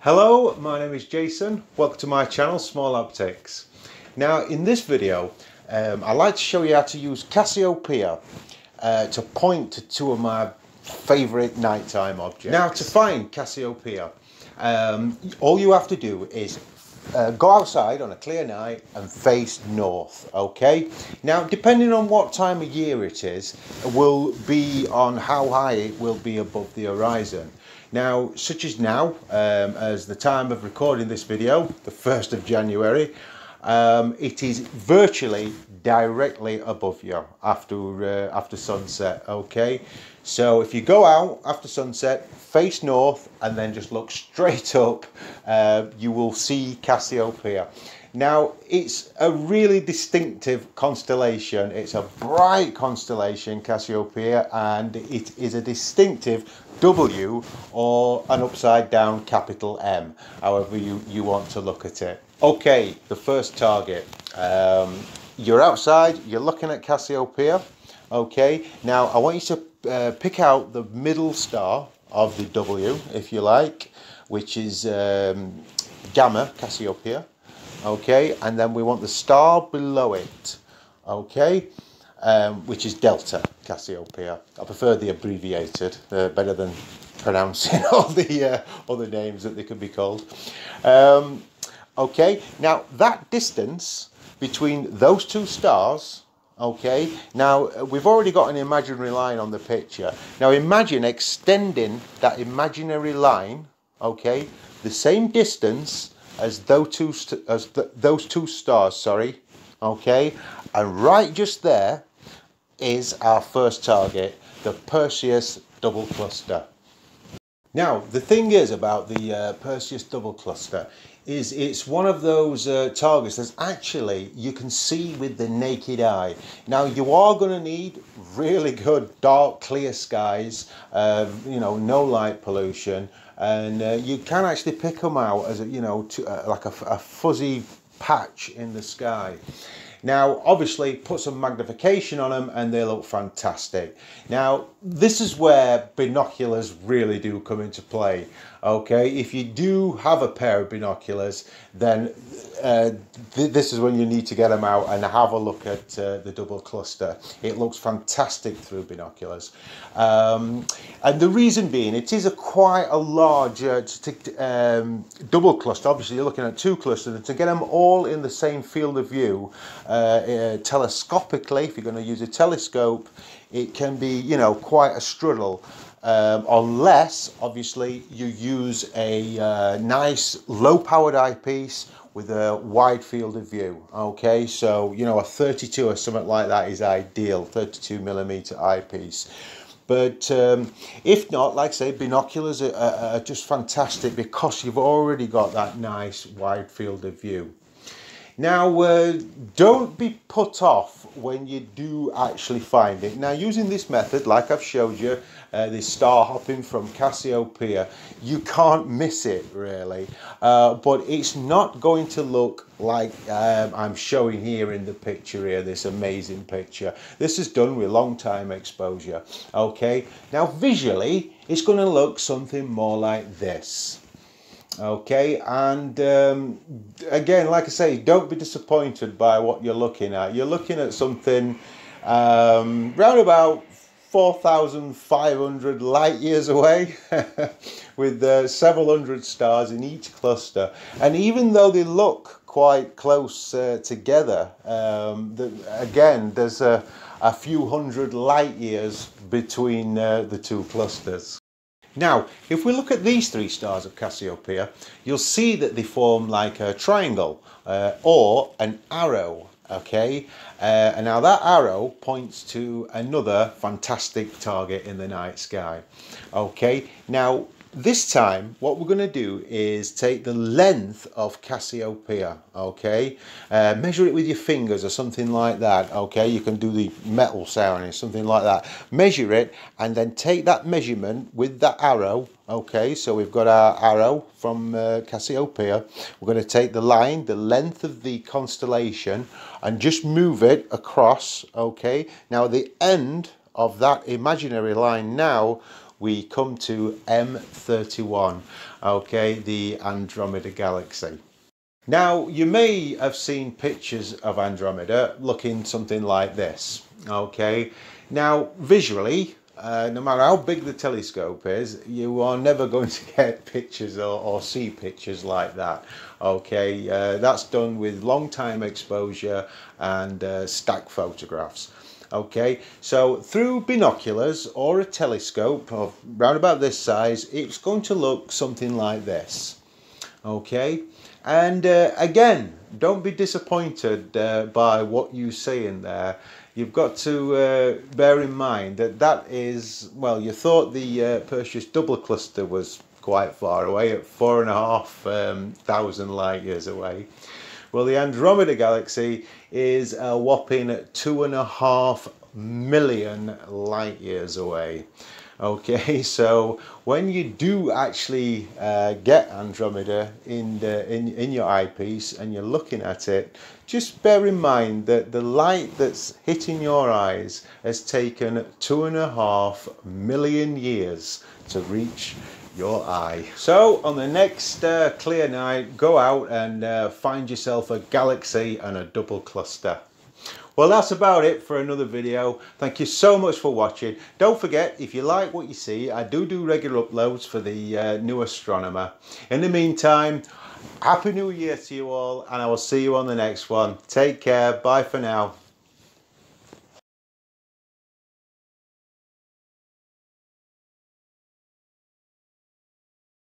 Hello, my name is Jason. Welcome to my channel, Small Optics. Now, in this video, I'd like to show you how to use Cassiopeia to point to two of my favorite nighttime objects. Now, to find Cassiopeia, all you have to do is go outside on a clear night and face north, okay? Now, depending on what time of year it is, it will be on how high it will be above the horizon. Now, such as now, as the time of recording this video, the 1st of January, it is virtually directly above you after, after sunset, okay? So if you go out after sunset, face north, and then just look straight up, you will see Cassiopeia. Now, it's a really distinctive constellation. It's a bright constellation, Cassiopeia, and it is a distinctive W or an upside down capital M, however you want to look at it. Okay, the first target. You're outside, you're looking at Cassiopeia. Okay, now I want you to pick out the middle star of the W, if you like, which is Gamma Cassiopeiae. Okay, and then we want the star below it, okay, which is Delta Cassiopeiae. I prefer the abbreviated, better than pronouncing all the other names that they could be called. Okay, now that distance between those two stars, okay, now we've already got an imaginary line on the picture. Now imagine extending that imaginary line, okay, the same distance as those two stars, sorry, okay, and right just there is our first target, the Perseus Double Cluster. Now, the thing is about the Perseus Double Cluster is it's one of those targets that's actually you can see with the naked eye. Now, you are going to need really good dark, clear skies, you know, no light pollution, and you can actually pick them out as a, you know, like a fuzzy patch in the sky. Now, obviously, put some magnification on them and they look fantastic. Now, this is where binoculars really do come into play, okay? If you do have a pair of binoculars, then this is when you need to get them out and have a look at the double cluster. It looks fantastic through binoculars. And the reason being, it is quite a large double cluster. Obviously, you're looking at two clusters, and to get them all in the same field of view, telescopically, if you're going to use a telescope, it can be, you know, quite a struggle, unless obviously you use a nice low powered eyepiece with a wide field of view, okay? So, you know, a 32 or something like that is ideal, 32mm eyepiece. But if not, like I say, binoculars are just fantastic because you've already got that nice wide field of view. Now, don't be put off when you do actually find it. Now, using this method, like I've showed you, this star hopping from Cassiopeia, you can't miss it, really. But it's not going to look like I'm showing here in the picture here, this amazing picture. This is done with long-time exposure, okay? Now, visually, it's going to look something more like this. Okay, and again, like I say, don't be disappointed by what you're looking at. You're looking at something round about 4,500 light years away with several hundred stars in each cluster. And even though they look quite close together, again, there's a few hundred light years between the two clusters. Now, if we look at these three stars of Cassiopeia, you'll see that they form like a triangle or an arrow, okay? And now that arrow points to another fantastic target in the night sky, okay? Now, this time, what we're going to do is take the length of Cassiopeia, okay? Measure it with your fingers or something like that, okay? You can do the metal sound or something like that. Measure it and then take that measurement with that arrow, okay? So we've got our arrow from Cassiopeia. We're going to take the line, the length of the constellation, and just move it across, okay? Now, the end of that imaginary line now we come to M31, okay, the Andromeda Galaxy. Now, you may have seen pictures of Andromeda looking something like this, okay. Now, visually, no matter how big the telescope is, you are never going to get pictures or see pictures like that, okay. That's done with long time exposure and stack photographs, okay. So through binoculars or a telescope of round about this size, it's going to look something like this, okay. And again, don't be disappointed by what you see in there. You've got to bear in mind that that is, well, you thought the Perseus Double Cluster was quite far away at 4,500 light years away. Well, the Andromeda Galaxy is a whopping 2.5 million light years away. Okay, so when you do actually get Andromeda in your eyepiece and you're looking at it, just bear in mind that the light that's hitting your eyes has taken 2.5 million years to reach your eye. So on the next clear night, go out and find yourself a galaxy and a double cluster. Well, that's about it for another video. Thank you so much for watching. Don't forget, if you like what you see, I do regular uploads for the new astronomer. In the meantime, Happy New Year to you all, and I will see you on the next one. Take care. Bye for now.